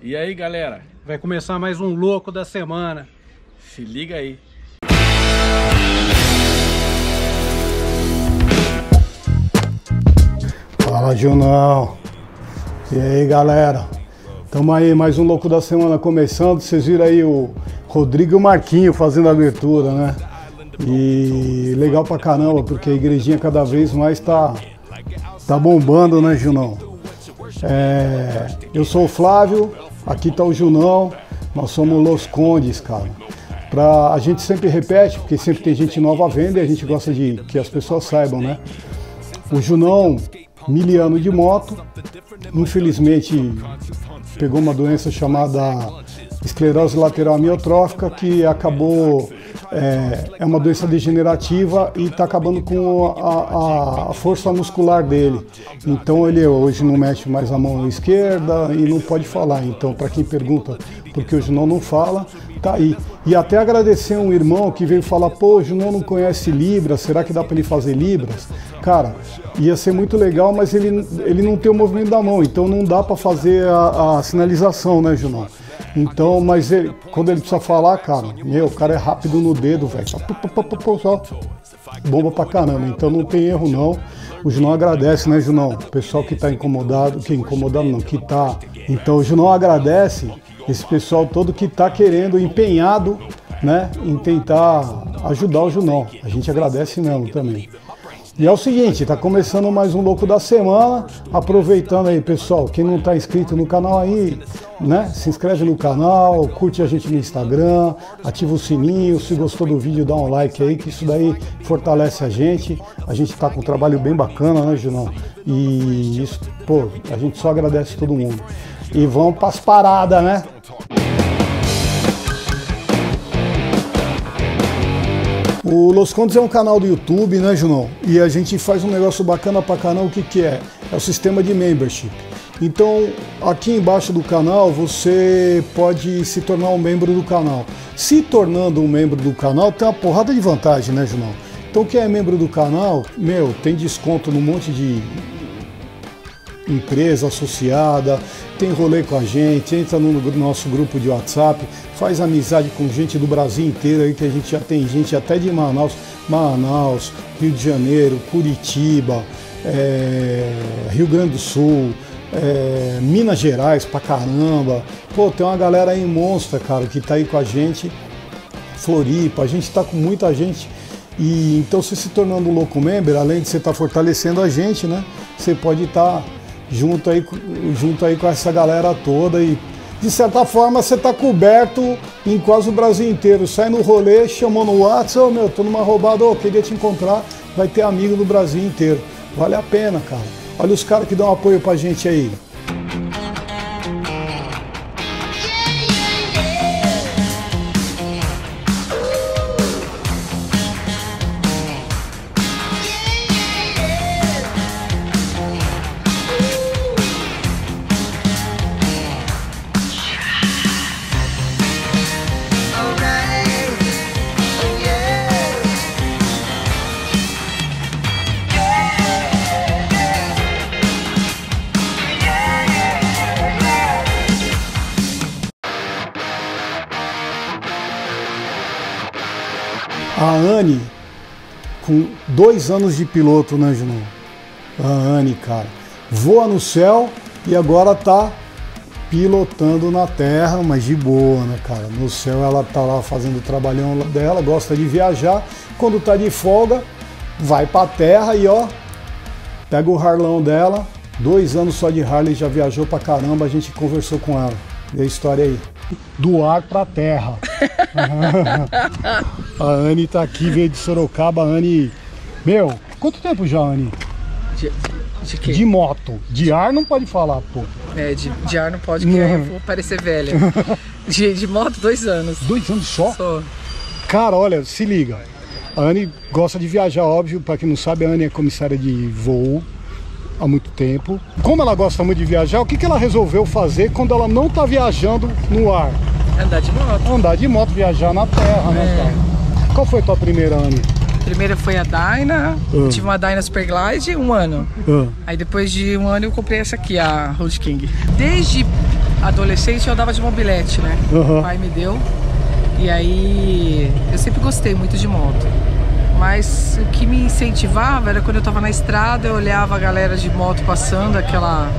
E aí, galera? Vai começar mais um louco da semana. Se liga aí. Fala, Junão. E aí, galera? Tamo aí, mais um louco da semana começando. Vocês viram aí o Rodrigo e o Marquinho fazendo a abertura, né? E legal pra caramba, porque a igrejinha cada vez mais tá bombando, né, Junão? Eu sou o Flávio, aqui tá o Junão, nós somos Los Condes, cara. A gente sempre repete, porque sempre tem gente nova à venda e a gente gosta de que as pessoas saibam, né? O Junão, miliano de moto, infelizmente pegou uma doença chamada esclerose lateral amiotrófica, que acabou, é uma doença degenerativa e está acabando com a força muscular dele. Então ele hoje não mexe mais a mão esquerda e não pode falar. Então, para quem pergunta por que o Junão não fala, tá aí. E até agradecer um irmão que veio falar, pô, o Junão não conhece Libras, será que dá para ele fazer Libras? Cara, ia ser muito legal, mas ele não tem o movimento da mão, então não dá para fazer a sinalização, né, Junão? Então, mas ele, quando ele precisa falar, cara, o cara é rápido no dedo, velho, só bomba pra caramba, então não tem erro não. O Junão agradece, né, Junão? O pessoal que tá incomodado, que incomodado não, que tá... Então o Junão agradece esse pessoal todo que tá querendo, empenhado, né, em tentar ajudar o Junão. A gente agradece mesmo também. E é o seguinte, tá começando mais um Louco da Semana, aproveitando aí, pessoal, quem não tá inscrito no canal aí, né, se inscreve no canal, curte a gente no Instagram, ativa o sininho, se gostou do vídeo dá um like aí, que isso daí fortalece a gente tá com um trabalho bem bacana, né, Junão? E isso, pô, a gente só agradece todo mundo. E vamos pras paradas, né? O Los Condes é um canal do YouTube, né, Junão? E a gente faz um negócio bacana pra canal, o que que é? É o sistema de membership. Então, aqui embaixo do canal, você pode se tornar um membro do canal. Se tornando um membro do canal, tem uma porrada de vantagem, né, Junão? Então, quem é membro do canal, meu, tem desconto num monte de empresa associada, tem rolê com a gente, entra no nosso grupo de WhatsApp, faz amizade com gente do Brasil inteiro aí, que a gente já tem gente até de Manaus, Rio de Janeiro, Curitiba, Rio Grande do Sul, Minas Gerais pra caramba. Pô, tem uma galera aí monstra, cara, que tá aí com a gente, Floripa, a gente tá com muita gente. E então, você se tornando um louco member, além de você estar fortalecendo a gente, né, você pode estar junto aí com essa galera toda e, de certa forma, você tá coberto em quase o Brasil inteiro. Sai no rolê, chamou no WhatsApp, oh, meu, tô numa roubada, oh, queria te encontrar, vai ter amigo do Brasil inteiro. Vale a pena, cara. Olha os caras que dão apoio pra gente aí. A Anne, com 2 anos de piloto, né, Junão? A Anne, cara, voa no céu e agora tá pilotando na terra, mas de boa, né, cara? No céu ela tá lá fazendo o trabalhão dela, gosta de viajar. Quando tá de folga, vai pra terra e, ó, pega o Harlão dela. 2 anos só de Harley, já viajou pra caramba, a gente conversou com ela. Vê a história aí. Do ar pra terra. A Anne tá aqui, veio de Sorocaba. Anne, meu, quanto tempo já, Anne? De quê? De moto. De ar não pode falar, pô. É, de ar não pode, porque eu vou parecer velha. De moto, 2 anos. 2 anos só? Só. Cara, olha, se liga. A Anne gosta de viajar, óbvio. Pra quem não sabe, a Anne é comissária de voo há muito tempo. Como ela gosta muito de viajar, o que que ela resolveu fazer quando ela não tá viajando no ar? Andar de moto. Andar de moto, viajar na terra, né, cara? Qual foi a tua primeira, Anne? A primeira foi a Dyna. Eu tive uma Dyna Superglide, 1 ano. Aí depois de 1 ano eu comprei essa aqui, a Road King. Desde adolescente eu andava de mobilete, né? Uhum. O pai me deu. E aí eu sempre gostei muito de moto. Mas o que me incentivava era quando eu tava na estrada, eu olhava a galera de moto passando, aquela...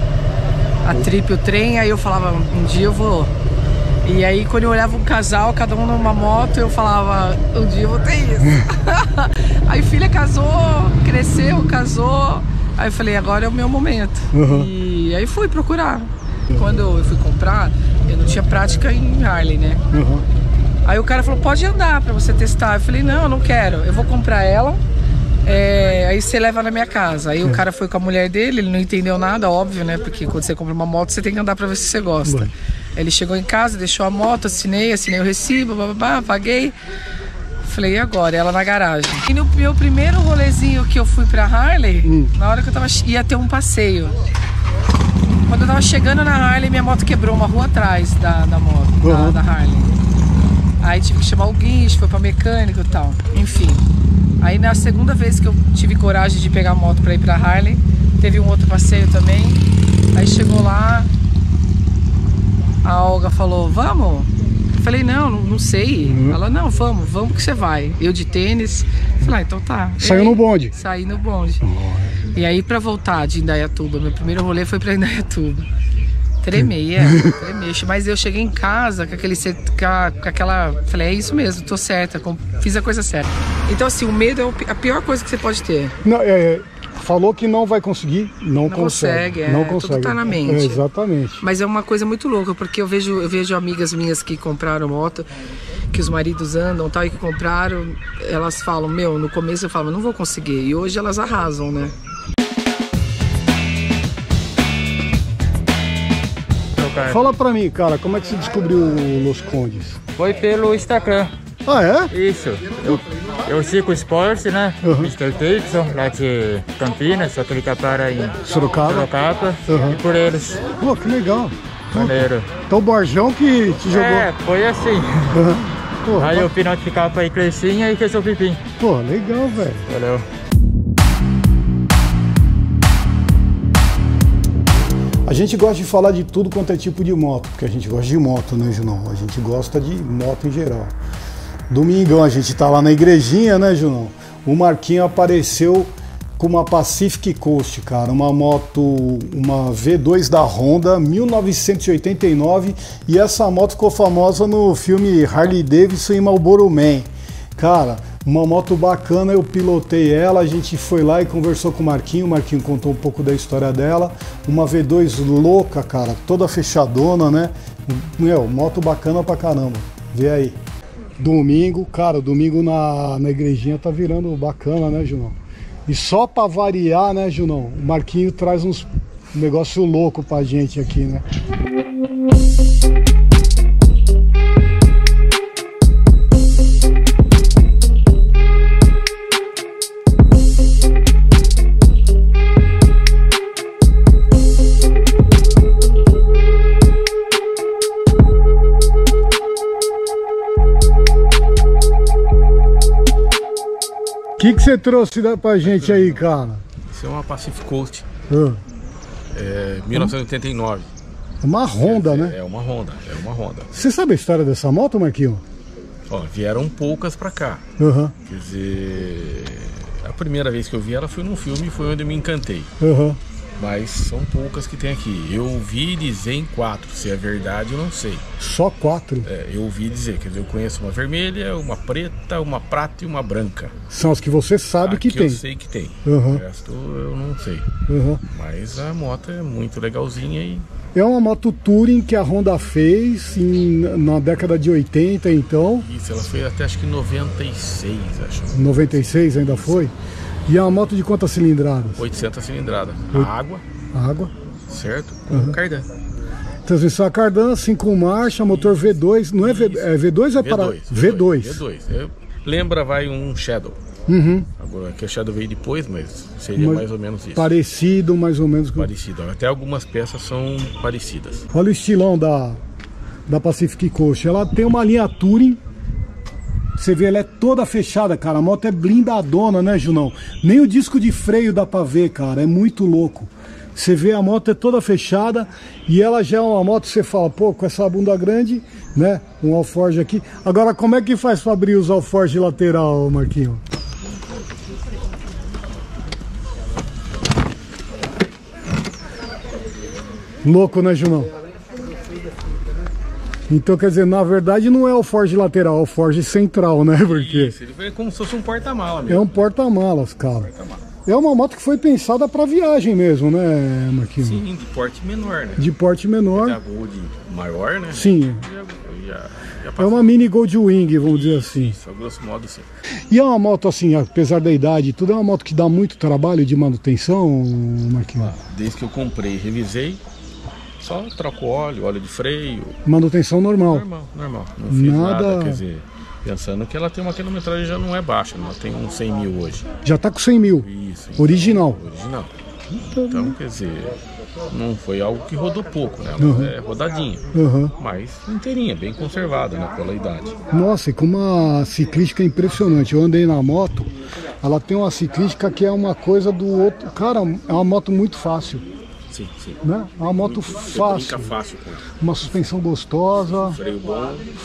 a tripe, o trem, aí eu falava, um dia eu vou. E aí quando eu olhava um casal, cada um numa moto, eu falava, um dia eu vou ter isso. Aí filha casou, cresceu, casou. Aí eu falei, agora é o meu momento. Uhum. E aí fui procurar. Quando eu fui comprar, eu não tinha prática em Harley, né? Uhum. Aí o cara falou, pode andar pra você testar. Eu falei, não, eu não quero, eu vou comprar ela, aí você leva na minha casa. Aí o cara foi com a mulher dele, ele não entendeu nada, óbvio, né? Porque quando você compra uma moto, você tem que andar pra ver se você gosta. Bom. Ele chegou em casa, deixou a moto, assinei o recibo, bababá, paguei. Falei, e agora? Ela na garagem. E no meu primeiro rolezinho que eu fui pra Harley, na hora que eu tava, ia ter um passeio. Quando eu tava chegando na Harley, minha moto quebrou uma rua atrás da moto, uhum. da Harley. Aí tive que chamar o guincho, foi pra mecânico e tal, enfim. Aí na segunda vez que eu tive coragem de pegar a moto pra ir pra Harley, teve um outro passeio também. Aí chegou lá, a Olga falou, vamos? Eu falei, não sei. Uhum. Ela, não, vamos que você vai. Eu de tênis. Eu falei, então tá. Saiu no bonde. Saí no bonde. E aí pra voltar de Indaiatuba, meu primeiro rolê foi pra Indaiatuba. Tremei, mas eu cheguei em casa com aquela... Falei, é isso mesmo, tô certa, fiz a coisa certa. Então assim, o medo é a pior coisa que você pode ter. Não, falou que não vai conseguir, não consegue. Tudo tá na mente. Exatamente. Mas é uma coisa muito louca, porque eu vejo amigas minhas que compraram moto, que os maridos andam tal, e que compraram, elas falam, no começo eu falava, não vou conseguir, e hoje elas arrasam, né? Fala pra mim, cara, como é que você descobriu o Los Condes? Foi pelo Instagram. Ah, é? Isso. Eu sigo esportes, né? Uhum. Mr. Davidson, lá de Campinas, só que ele tá para em Sorocaba. Uhum. E por eles. Pô, que legal. Maneiro. Então o Borjão que te jogou. É, foi assim. Uhum. Pô, aí eu fui notificar pra Igrejinha e resolvi vir. Pô, legal, velho. Valeu. A gente gosta de falar de tudo quanto é tipo de moto, porque a gente gosta de moto, né, Junão? A gente gosta de moto em geral. Domingão a gente tá lá na Igrejinha, né, Junão? O Marquinho apareceu com uma Pacific Coast, cara, uma moto, uma V2 da Honda, 1989, e essa moto ficou famosa no filme Harley Davidson e Marlboro Man. Cara, uma moto bacana, eu pilotei ela, a gente foi lá e conversou com o Marquinho contou um pouco da história dela, uma V2 louca, cara, toda fechadona, né? Moto bacana pra caramba, vê aí. Domingo, cara, domingo na Igrejinha tá virando bacana, né, Junão? E só pra variar, né, Junão, o Marquinho traz uns negócio louco pra gente aqui, né? O que você trouxe pra gente aí, cara? Isso é uma Pacific Coast. É 1989. Uma Honda, né? É uma Honda. Você sabe a história dessa moto, Marquinho? Ó, vieram poucas pra cá. Uhum. Quer dizer, a primeira vez que eu vi ela foi num filme e foi onde eu me encantei. Uhum. Mas são poucas que tem aqui. Eu ouvi dizer em 4, se é verdade eu não sei. Só 4? É, eu ouvi dizer, quer dizer, eu conheço uma vermelha, uma preta, uma prata e uma branca. São as que você sabe que tem. Eu sei que tem. Uhum. O resto eu não sei. Uhum. Mas a moto é muito legalzinha e... É uma moto touring que a Honda fez na década de 80, então. Isso, ela fez até acho que 96, acho. 96 ainda foi? E é uma moto de quantas cilindradas? 800 cilindradas. Água. Certo? Uhum. Cardan. Transmissão a cardan, 5 marchas, motor V2. Não é V2? É V2 ou é para... V2. Lembra, vai um Shadow. Uhum. Agora, que o Shadow veio depois, mas seria mais ou menos isso. Parecido, mais ou menos. Parecido. Até algumas peças são parecidas. Olha o estilão da Pacific Coast. Ela tem uma linha touring. Você vê, ela é toda fechada, cara. A moto é blindadona, né, Junão? Nem o disco de freio dá pra ver, cara. É muito louco. Você vê a moto é toda fechada e ela já é uma moto que você fala, pô, com essa bunda grande, né? Um alforge aqui. Agora, como é que faz para abrir os alforges lateral, Marquinho? Louco, né, Junão? Então, quer dizer, na verdade não é alforge lateral, é alforge central, né? Porque isso, ele foi como se fosse um porta-mala mesmo. É um porta-malas, cara. É uma moto que foi pensada para viagem mesmo, né, Marquinhos? Sim, de porte menor, né? De porte menor. E a Gold maior, né? Sim. Já é uma mini Gold Wing, vamos dizer assim. Isso, a grosso modo, sim. E é uma moto assim, apesar da idade e tudo, é uma moto que dá muito trabalho de manutenção, Marquinhos? Desde que eu comprei, revisei. Só troco óleo, óleo de freio. Manutenção normal. Normal. Não fiz nada, quer dizer, pensando que ela tem uma quilometragem já não é baixa, ela tem uns 100 mil hoje. Já tá com 100 mil? Isso. Então, original. Então, quer dizer, não foi algo que rodou pouco, né? Uhum. É rodadinha, uhum, mas inteirinha, bem conservada, né, pela idade. Nossa, e com uma ciclística impressionante. Eu andei na moto, ela tem uma ciclística que é uma coisa do outro. Cara, é uma moto muito fácil. Sim, sim. Né? Uma moto fácil, uma suspensão gostosa,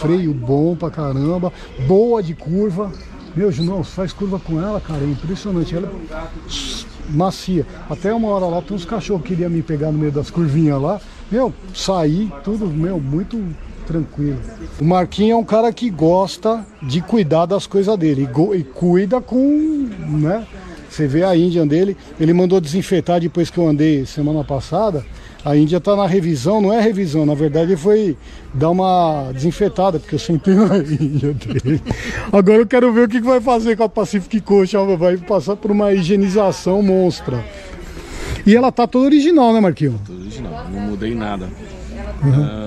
freio bom pra caramba, boa de curva. Meu, Junão, faz curva com ela, cara, é impressionante. Ela é macia. Até uma hora lá, tem uns cachorros que queriam me pegar no meio das curvinhas lá. Meu, saí, tudo, meu, muito tranquilo. O Marquinho é um cara que gosta de cuidar das coisas dele e cuida com, né? Você vê a Índia dele, ele mandou desinfetar depois que eu andei semana passada. A Índia tá na revisão, não é revisão, na verdade ele foi dar uma desinfetada, porque eu sentei na Índia dele. Agora eu quero ver o que vai fazer com a Pacific Coast, vai passar por uma higienização monstra. E ela tá toda original, né, Marquinho? Toda original, não mudei nada. Uhum.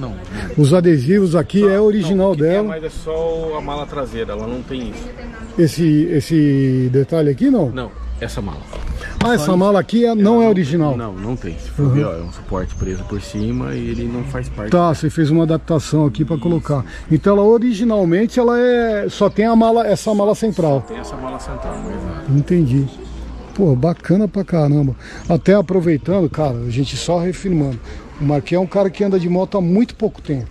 Não. Os adesivos aqui só, é original dela. Mas é só a mala traseira, ela não tem isso. Esse detalhe aqui não? Não, essa mala. Ah, essa mala aqui não é original? Não, não tem. Se for ver, ó, é um suporte preso por cima e ele não faz parte. Tá, você fez uma adaptação aqui para colocar. Então ela originalmente ela é só tem a mala, essa mala central. Só tem essa mala central, mas nada. Entendi. Pô, bacana pra caramba. Até aproveitando, cara, a gente só reafirmando. O Marquinhos é um cara que anda de moto há muito pouco tempo.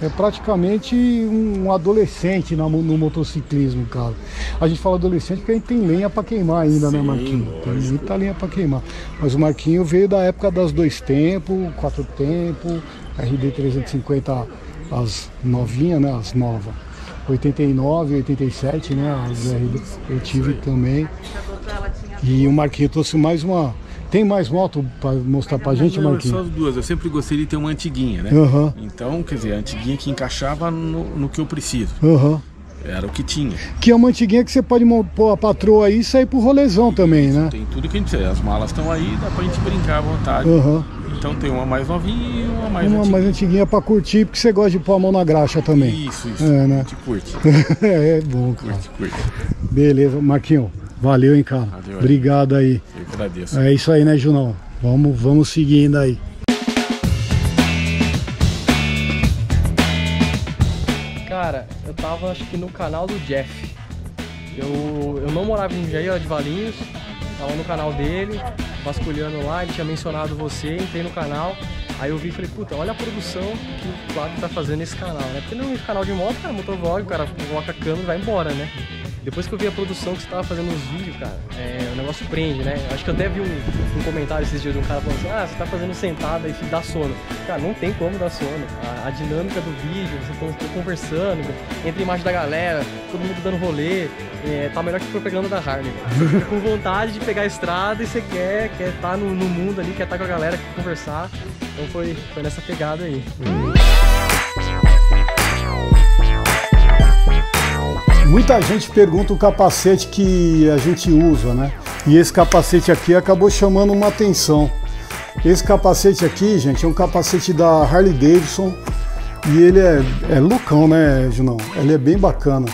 É praticamente um adolescente no motociclismo, cara. A gente fala adolescente porque a gente tem lenha pra queimar ainda, sim, né, Marquinhos? Tem muita lenha pra queimar. Mas o Marquinhos veio da época das 2 tempos, 4 tempos, RD 350, as novinhas, né, as novas. 89, 87, né, as RD eu tive também. E o Marquinhos trouxe mais uma... Tem mais moto para mostrar pra gente, Marquinhos? Só as duas, eu sempre gostei de ter uma antiguinha, né? Uhum. Então, quer dizer, a antiguinha que encaixava no que eu preciso. Uhum. Era o que tinha. Que é uma antiguinha que você pode pôr a patroa aí e sair pro rolezão e também, isso, né? Tem tudo que a gente... As malas estão aí, dá pra gente brincar à vontade. Uhum. Então tem uma mais novinha e uma mais antiguinha. Uma mais antiguinha pra curtir, porque você gosta de pôr a mão na graxa também. Isso. É, né? Te curte. É bom, cara. Curte. Beleza, Marquinhos. Valeu, hein, cara. Valeu, obrigado aí. Eu agradeço. É isso aí, né, Junão? Vamos seguindo aí. Cara, eu tava acho que no canal do Jeff. Eu não morava em Jair, de Valinhos. Tava no canal dele, vasculhando lá. Ele tinha mencionado você, entrei no canal. Aí eu vi e falei, puta, olha a produção que o Flávio tá fazendo nesse canal, né? Porque não é canal de moto, cara, motovlog, o cara coloca a câmera e vai embora, né? Depois que eu vi a produção que você tava fazendo os vídeos, cara, o negócio prende, né? Acho que eu até vi um comentário esses dias de um cara falando assim, ah, você tá fazendo sentada e dá sono. Cara, não tem como dar sono. A dinâmica do vídeo, você tá conversando, entre a imagem da galera, todo mundo dando rolê, tá melhor que propaganda da Harley. Você fica com vontade de pegar a estrada e você quer estar no mundo ali, quer estar com a galera, quer conversar. Então foi nessa pegada aí. Muita gente pergunta o capacete que a gente usa, né? E esse capacete aqui acabou chamando uma atenção. Esse capacete aqui, gente, é um capacete da Harley Davidson e ele é loucão, né, Junão? Ele é bem bacana.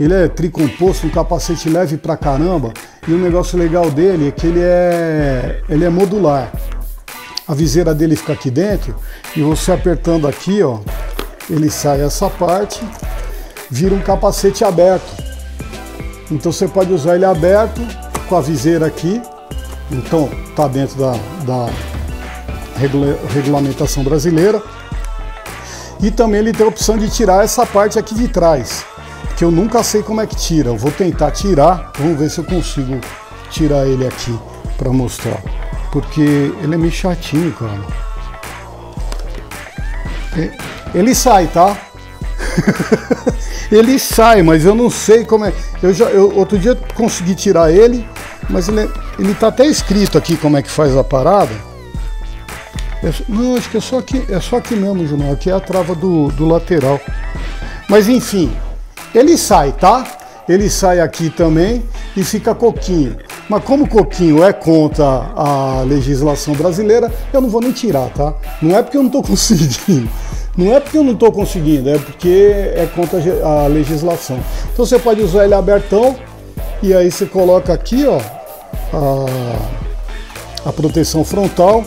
Ele é tricomposto, um capacete leve pra caramba. E o negócio legal dele é que ele é modular. A viseira dele fica aqui dentro e você apertando aqui, ó, ele sai essa parte. Vira um capacete aberto, então você pode usar ele aberto com a viseira aqui Então está dentro da regulamentação brasileira. E também ele tem a opção de tirar essa parte aqui de trás, que eu nunca sei como é que tira. Eu vou tentar tirar, vamos ver se eu consigo tirar ele aqui para mostrar, porque ele é meio chatinho, cara. Ele sai, tá? Ele sai, mas eu não sei como é. Eu outro dia consegui tirar ele, mas ele tá até escrito aqui como é que faz a parada. Não, acho que é só aqui mesmo, Junão. Aqui é a trava do lateral. Mas enfim, ele sai, tá? Ele sai aqui também e fica coquinho. Mas como coquinho é contra a legislação brasileira, eu não vou nem tirar, tá? Não é porque eu não tô conseguindo. Não é porque eu não estou conseguindo, é porque é contra a legislação. Então você pode usar ele abertão e aí você coloca aqui, ó, a proteção frontal.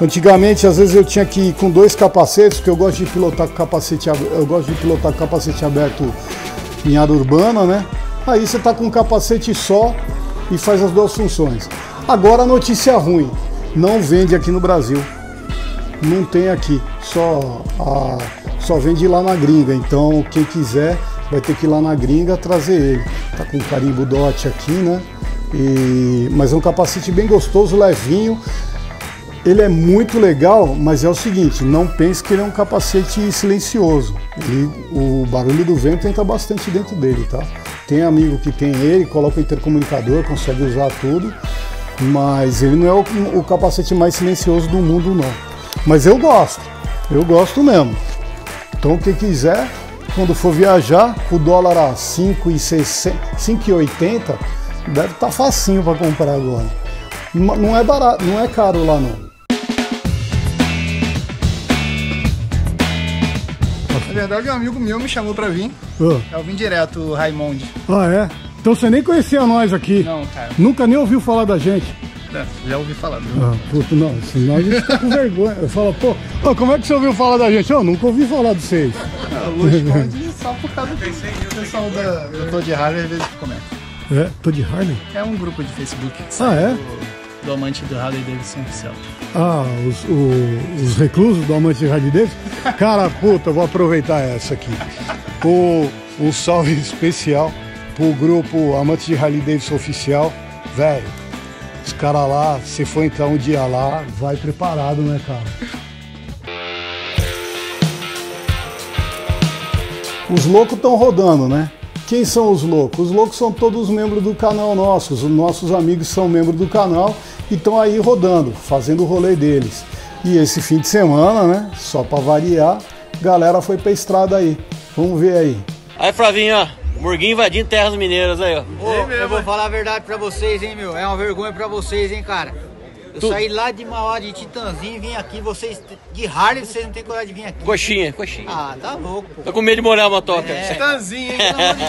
Antigamente, às vezes eu tinha que ir com dois capacetes, porque eu gosto de pilotar com capacete aberto em área urbana, né? Aí você tá com um capacete só e faz as duas funções. Agora, notícia ruim, não vende aqui no Brasil. Não tem aqui, só vende lá na gringa. Então quem quiser vai ter que ir lá na gringa trazer ele. Tá com carimbo DOT aqui, né? Mas é um capacete bem gostoso, levinho. Ele é muito legal, mas é o seguinte, não pense que ele é um capacete silencioso. O barulho do vento entra bastante dentro dele, tá? Tem amigo que tem ele, coloca o intercomunicador, consegue usar tudo, mas ele não é o capacete mais silencioso do mundo, não. Mas eu gosto mesmo. Então quem quiser, quando for viajar, o dólar a 5,80, deve estar facinho para comprar agora. Não é barato, não é caro lá não. Na verdade, um amigo meu me chamou para vir. Eu vim direto, Raimondi. Ah, é? Então você nem conhecia nós aqui? Não, cara. Nunca nem ouviu falar da gente? Já ouvi falar, viu? Ah, puto, não, senão a gente fica com vergonha. Eu falo, pô, oh, como é que você ouviu falar da gente? Eu nunca ouvi falar de vocês. Los Condes só por causa do pessoal da... Eu tô de Harley, às vezes comenta. É? Tô de Harley? É um grupo de Facebook. Ah, é? Do amante do Harley Davidson oficial. Ah, os reclusos do amante do Harley Davidson? Cara, puta, eu vou aproveitar essa aqui. Um salve especial pro grupo amante de Harley Davidson oficial, velho. Os caras lá, se for entrar um dia lá, vai preparado, né, cara? Os loucos estão rodando, né? Quem são os loucos? Os loucos são todos os membros do canal nossos. Os nossos amigos são membros do canal e estão aí rodando, fazendo o rolê deles. E esse fim de semana, né? Só pra variar, galera foi pra estrada aí. Vamos ver aí. Aí, Flavinho, ó. Murguinho invadindo terras mineiras aí, ó. Ô, eu vou falar a verdade pra vocês, hein, meu. É uma vergonha pra vocês, hein, cara. Eu saí lá de Mauá, de Titanzinho, e vim aqui. Vocês, de Harley, vocês não tem coragem de vir aqui. Coxinha, coxinha. Ah, tá louco, pô. Tô com medo de molhar a motoca. É. Titanzinho, hein, pelo amor de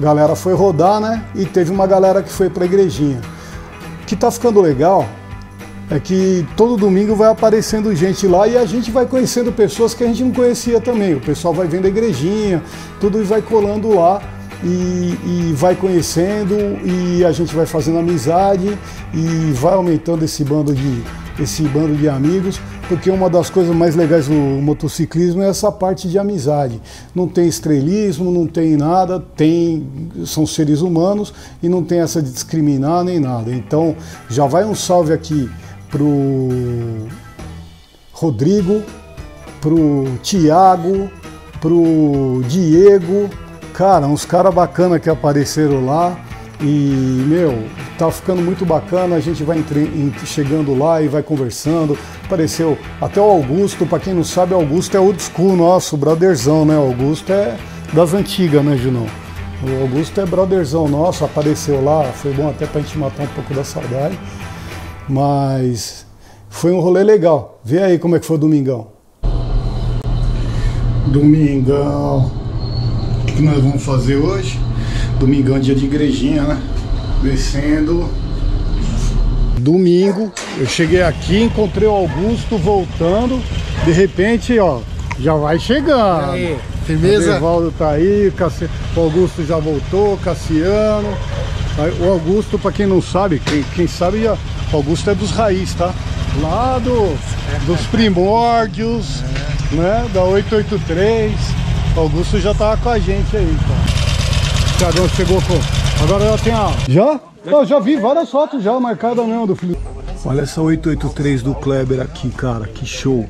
A galera foi rodar, né? E teve uma galera que foi pra Igrejinha. O que tá ficando legal é que todo domingo vai aparecendo gente lá e a gente vai conhecendo pessoas que a gente não conhecia também. O pessoal vai vendo a Igrejinha, tudo vai colando lá. E vai conhecendo, e a gente vai fazendo amizade e vai aumentando esse bando de amigos, porque uma das coisas mais legais do motociclismo é essa parte de amizade. Não tem estrelismo, não tem nada, são seres humanos e não tem essa de discriminar nem nada. Então já vai um salve aqui pro Rodrigo, pro Tiago, pro Diego. Cara, uns caras bacanas que apareceram lá e, meu, tá ficando muito bacana. A gente vai chegando lá e vai conversando. Apareceu até o Augusto, pra quem não sabe, Augusto é old school nosso, brotherzão, né? Augusto é das antigas, né, Junão? O Augusto é brotherzão nosso, apareceu lá, foi bom até pra gente matar um pouco da saudade. Mas foi um rolê legal. Vê aí como é que foi o domingão. Domingão. Que nós vamos fazer hoje, domingão, dia de Igrejinha, né? Descendo. Domingo, eu cheguei aqui, encontrei o Augusto voltando, de repente, ó, já vai chegando. Aí, firmeza. O Devaldo tá aí, o Augusto já voltou, Cassiano. Aí, o Augusto, pra quem não sabe, quem sabe, o Augusto é dos raiz, tá? Lá dos primórdios, né? Da 883. Augusto já tava com a gente aí, cara. O Shadow chegou com... Agora já tem a... Já? Eu já vi várias fotos já, marcada mesmo do filho. Olha essa 883 do Kleber aqui, cara. Que show.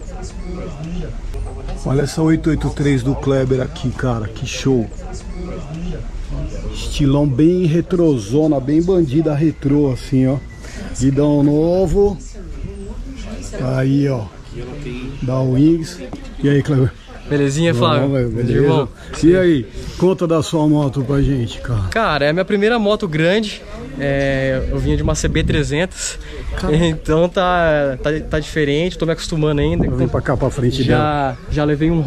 Olha essa 883 do Kleber aqui, cara. Que show. Estilão bem retrozona, bem bandida retrô, assim, ó. Guidão novo. Aí, ó. Da Wings. E aí, Kleber? Belezinha, Flávio? Não, beleza. E aí, conta da sua moto pra gente, cara. Cara, é a minha primeira moto grande, eu vinha de uma CB300, então tá diferente, tô me acostumando ainda. Vem pra cá, pra frente dela. Já levei um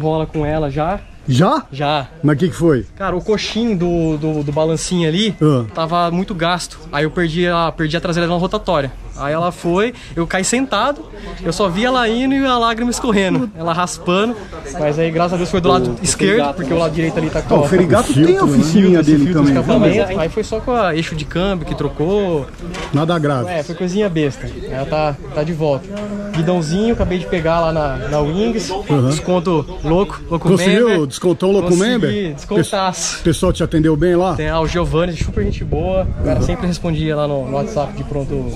rola com ela, já. Já? Já. Mas o que foi? Cara, o coxinho do balancinho ali tava muito gasto. Aí eu perdi a traseira na rotatória. Aí ela foi, eu caí sentado, eu só vi ela indo e a lágrima escorrendo. Ela raspando, mas aí graças a Deus foi do lado esquerdo, porque o lado direito ali tá com... O Ferigato tem a oficinha dele também. Aí foi só com a eixo de câmbio que trocou. Nada grave. É, foi coisinha besta. Ela tá de volta. Guidãozinho, acabei de pegar lá na Wings. Desconto louco mesmo. Descontou o Locumember? Descontaço. O pessoal te atendeu bem lá? Tem o Giovanni, super gente boa. O cara sempre respondia lá no WhatsApp de pronto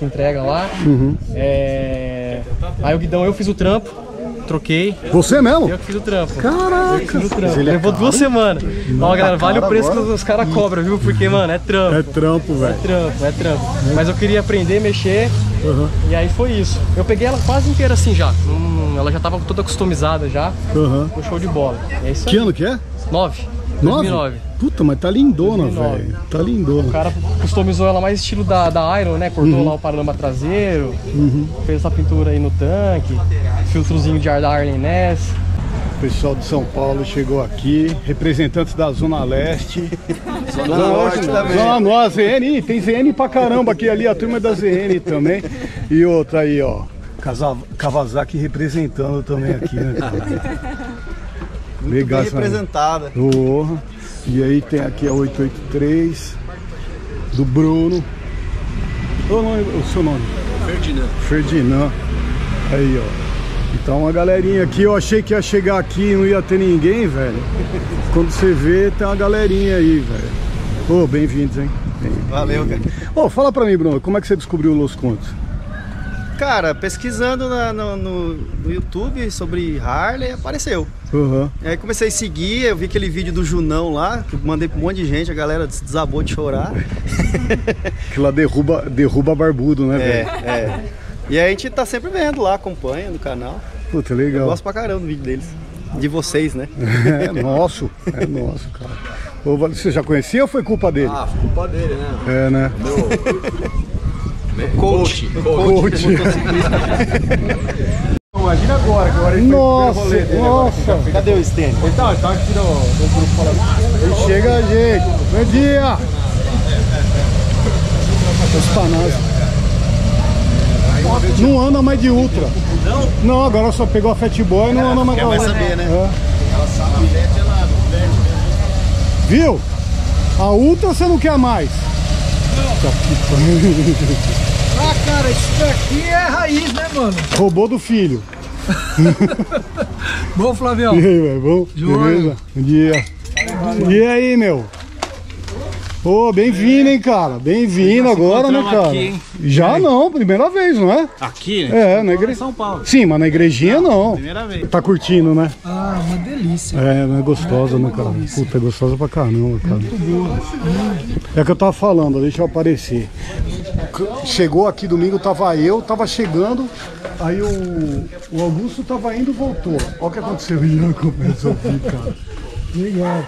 entrega lá. Aí o Guidão, eu fiz o trampo, troquei. Você mesmo? Eu que fiz o trampo. Caraca! Eu fiz o trampo. Levou 2 semanas. Ó, galera, vale o preço agora que os caras cobram, viu? Porque, mano, é trampo. É trampo, velho. É trampo. Mas eu queria aprender, mexer. E aí foi isso. Eu peguei ela quase inteira assim já. Ela já tava toda customizada já. Foi show de bola. É isso aí. Que ano que é? 9. 2009. Puta, mas tá lindona, velho. Tá lindona. O cara customizou ela mais estilo da Iron, né? Cortou lá o paralama traseiro, fez essa pintura aí no tanque, filtrozinho de ar da Arlen Ness. O pessoal de São Paulo chegou aqui, representantes da Zona Leste. Zona Norte também. Zona Norte, ZN, tem ZN pra caramba aqui ali, a turma é da ZN também. E outra aí, ó, Kawasaki representando também aqui, né? Muito legal, bem representada. Oh, e aí tem aqui a 883 do Bruno. O seu nome? Ferdinand. Aí, ó. Então uma galerinha aqui, eu achei que ia chegar aqui e não ia ter ninguém, velho. Quando você vê, tem uma galerinha aí, velho. Ô, bem-vindos, hein? Valeu, cara. Ô, fala pra mim, Bruno, como é que você descobriu o Los Condes? Cara, pesquisando no YouTube sobre Harley, apareceu. Aí comecei a seguir, eu vi aquele vídeo do Junão lá, que eu mandei pra um monte de gente, a galera desabou de chorar. Que lá derruba barbudo, né, velho? É. E aí a gente tá sempre vendo lá, acompanha no canal. Puta, legal. Eu gosto pra caramba do vídeo deles. De vocês, né? É nosso, cara. Você já conhecia ou foi culpa dele? Ah, foi culpa dele, né? É, né? Coach. Imagina agora. agora ele foi o primeiro rolê dele. Nossa, cadê o estênio? Ele tá aqui no grupo. Ele chega, gente. Bom dia! Não anda mais de Ultra. Não? Não, agora só pegou a Fat Boy e não anda mais de Ultra. Saber, né? É. Viu? A Ultra você não quer mais. Ah, cara, isso daqui é raiz, né, mano? Roubou do filho. Bom, Flavião. E aí, velho? Bom? Beleza? Bom dia. E aí, meu? Ô, oh, bem-vindo, hein, cara? Bem-vindo agora, né, cara? Aqui, já não, primeira vez, não é? Aqui, né? É, na igreja. São Paulo. Sim, mas na igrejinha não. Primeira vez. Tá curtindo, né? Ah, uma delícia. É, não é gostosa, né, cara? Delícia. Puta, é gostosa pra caramba, cara. Muito boa. É que eu tava falando, deixa eu aparecer. Chegou aqui domingo, tava chegando, aí o Augusto tava indo e voltou. Olha o que aconteceu. Já começou aqui, cara. Legal.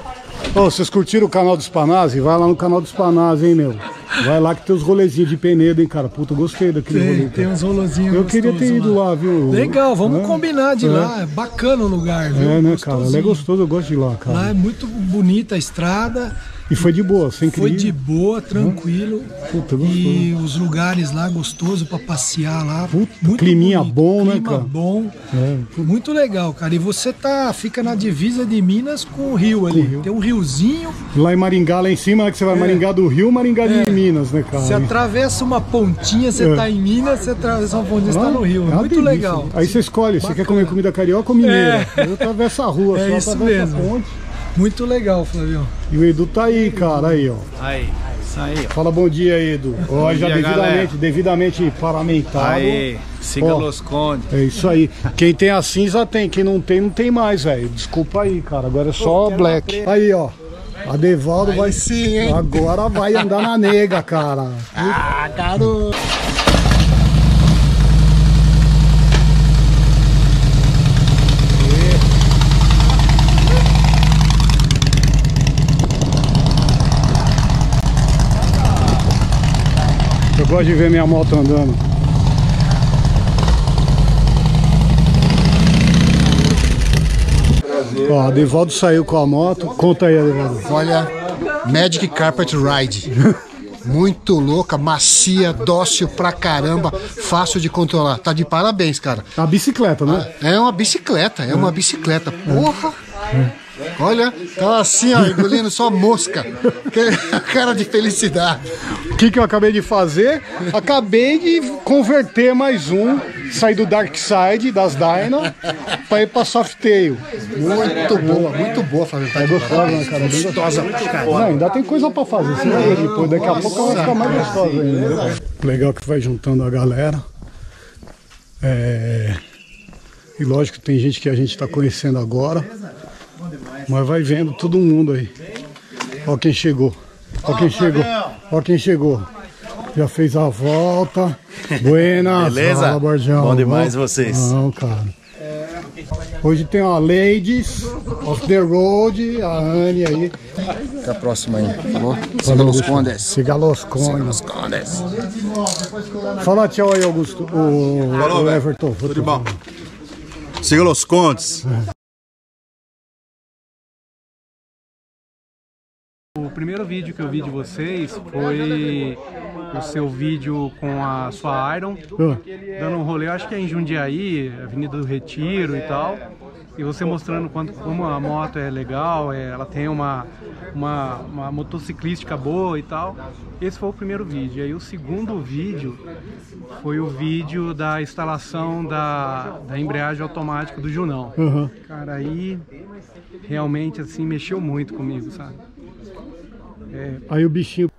Ô, vocês curtiram o canal do Spanazzi? Vai lá no canal do Spanazzi, hein, meu? Vai lá que tem os rolezinhos de Penedo, hein, cara? Puta, eu gostei daquele rolê. Tem uns rolezinhos. Eu queria ter ido lá, viu? Legal, vamos combinar de lá. É bacana o lugar, viu? É, né, cara? Lá é gostoso, eu gosto de ir lá, cara. Lá é muito bonita a estrada. E foi de boa, sem crise. Foi de boa, tranquilo. Puta, gostoso. E os lugares lá, gostoso pra passear lá. Puta, muito climinha bonito, bom, né, cara? Bom. É. Muito legal, cara. E você fica na divisa de Minas com o rio ali. Tem um riozinho. Lá em Maringá, lá em cima, né, que você vai Maringá do Rio, Maringá de Minas, né, cara? Você atravessa uma pontinha, você tá em Minas, você atravessa uma pontinha, você tá no Rio. É muito delícia. Legal. Aí você escolhe, você quer comer comida carioca ou mineira? Eu atravesso a rua, só atravessa a ponte. Muito legal, Flavião. E o Edu tá aí, cara, aí, ó. Aí, isso aí. Ó. Fala bom dia, Edu. Ó, já dia, devidamente paramentado. Aí, siga ó, Los Condes. É isso aí. Quem tem a cinza tem, quem não tem mais, velho. Desculpa aí, cara. Agora é só black. Aí, ó. A Devaldo vai sim, hein? Agora vai andar na nega, cara. Ah, garoto. Eu gosto de ver minha moto andando. Ó, a Devaldo saiu com a moto. Conta aí, Devaldo. Olha, Magic Carpet Ride. Muito louca, macia, dócil pra caramba, fácil de controlar. Tá de parabéns, cara. A bicicleta, né? Ah, é uma bicicleta, é uma bicicleta. Porra! Olha, tá assim, ó, engolindo só mosca. Cara de felicidade. O que eu acabei de fazer? Acabei de converter mais um. Saí do Dark Side, das Dyna, pra ir pra Softail. Muito boa, Flávio. Tá gostosa, né, cara? Bem gostosa. Não, ainda tem coisa pra fazer. Depois, daqui a pouco ela vai ficar mais gostosa ainda. Legal que vai juntando a galera. É... E lógico, tem gente que a gente tá conhecendo agora. Mas vai vendo todo mundo aí. Ó quem chegou. Ó quem chegou. Ó quem chegou. Já fez a volta. Buenas. Beleza? Fala, Borjão. Bom demais vocês. Não, cara. Hoje tem uma Ladies of the Road, a Anne aí. Até a próxima aí, tá bom? Siga Los Condes. Siga Los Condes. Fala tchau aí, Augusto. Falou, Everton. Tudo de bom. Siga Los Condes. O primeiro vídeo que eu vi de vocês foi o seu vídeo com a sua Iron, dando um rolê, acho que é em Jundiaí, Avenida do Retiro e tal, e você mostrando como a moto é legal, ela tem uma motociclística boa e tal. Esse foi o primeiro vídeo. E aí o segundo vídeo foi o vídeo da instalação da embreagem automática do Junão. Cara, aí realmente assim mexeu muito comigo, sabe? É. Aí o bichinho...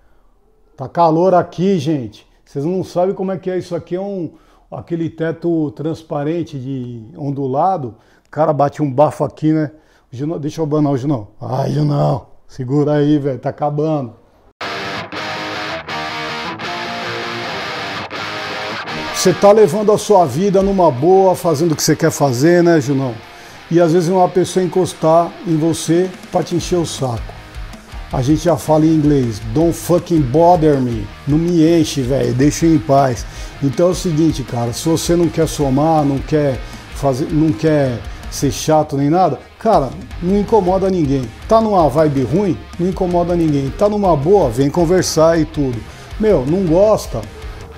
Tá calor aqui, gente. Vocês não sabem como é que é. Isso aqui é aquele teto transparente de ondulado. Cara, bate um bafo aqui, né? Junão... Deixa eu abanar o Junão. Ai, Junão. Segura aí, velho. Tá acabando. Você tá levando a sua vida numa boa, fazendo o que você quer fazer, né, Junão? E às vezes uma pessoa encostar em você pra te encher o saco. A gente já fala em inglês, don't fucking bother me, não me enche, velho, deixa eu em paz. Então é o seguinte, cara, se você não quer somar, não quer fazer, não quer ser chato nem nada, cara, não incomoda ninguém. Tá numa vibe ruim, não incomoda ninguém. Tá numa boa, vem conversar e tudo. Meu, não gosta,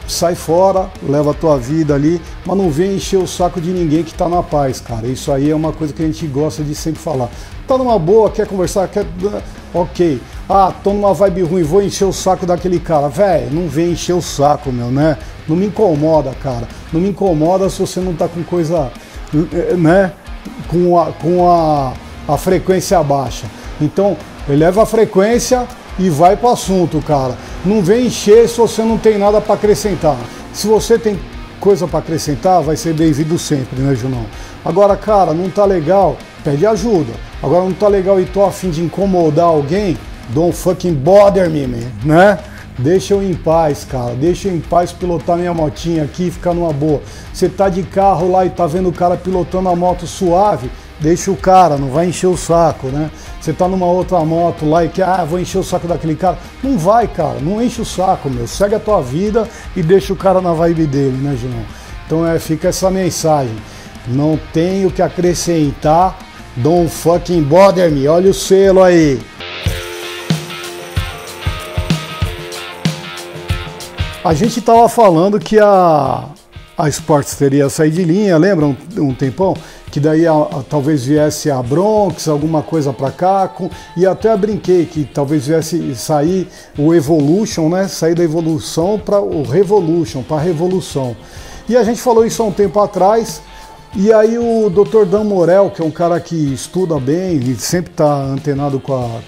sai fora, leva a tua vida ali, mas não vem encher o saco de ninguém que tá na paz, cara. Isso aí é uma coisa que a gente gosta de sempre falar. Tá numa boa, quer conversar, quer... Ok. Ah, tô numa vibe ruim, vou encher o saco daquele cara. Véi, não vem encher o saco, meu, né? Não me incomoda, cara. Não me incomoda se você não tá com coisa, né? Com a frequência baixa. Então, eleva a frequência e vai pro assunto, cara. Não vem encher se você não tem nada para acrescentar. Se você tem coisa para acrescentar, vai ser bem-vindo sempre, né, Junão? Agora, cara, não tá legal, pede ajuda. Agora, não tá legal e tô a fim de incomodar alguém, don't fucking bother me, man, né? Deixa eu em paz, cara. Deixa eu em paz pilotar minha motinha aqui e ficar numa boa. Você tá de carro lá e tá vendo o cara pilotando a moto suave, deixa o cara, não vai encher o saco, né? Você tá numa outra moto lá e quer, ah, vou encher o saco daquele cara. Não vai, cara, não enche o saco, meu. Segue a tua vida e deixa o cara na vibe dele, né, Junão? Então é, fica essa mensagem. Não tenho que acrescentar, don't fucking bother me. Olha o selo aí. A gente tava falando que a Sportster ia sair de linha, lembra um tempão? Que daí talvez viesse a Bronx, alguma coisa pra cá, e até brinquei que talvez viesse sair o Evolution, né? Sair da evolução para o Revolution, para a revolução. E a gente falou isso há um tempo atrás, e aí o Dr. Dan Morel, que é um cara que estuda bem e sempre tá antenado com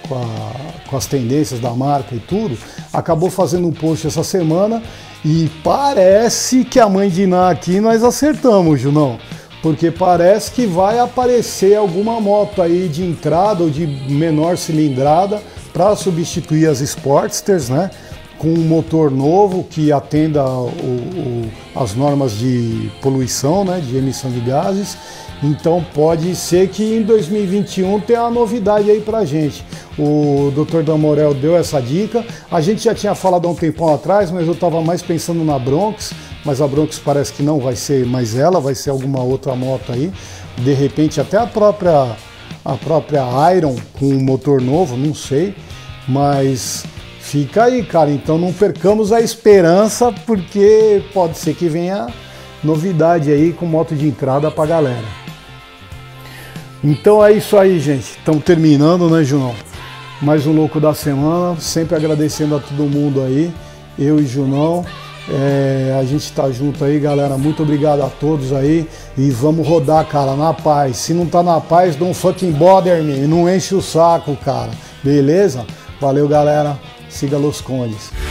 as tendências da marca e tudo, acabou fazendo um post essa semana e parece que a mãe de Iná aqui nós acertamos, Junão, porque parece que vai aparecer alguma moto aí de entrada ou de menor cilindrada para substituir as Sportsters, né? Com um motor novo que atenda as normas de poluição, né, de emissão de gases. Então pode ser que em 2021 tenha uma novidade aí pra gente. O Dr. Dan Morel deu essa dica. A gente já tinha falado há um tempão atrás, mas eu estava mais pensando na Bronx, mas a Bronx parece que não vai ser mais ela, vai ser alguma outra moto aí. De repente até a própria Iron com um motor novo, não sei, mas... Fica aí, cara, então não percamos a esperança, porque pode ser que venha novidade aí com moto de entrada pra galera. Então é isso aí, gente. Estamos terminando, né, Junão? Mais um Louco da Semana, sempre agradecendo a todo mundo aí, eu e Junão. A gente tá junto aí, galera. Muito obrigado a todos aí. E vamos rodar, cara, na paz. Se não tá na paz, don't fucking bother me. Não enche o saco, cara. Beleza? Valeu, galera. Siga Los Condes.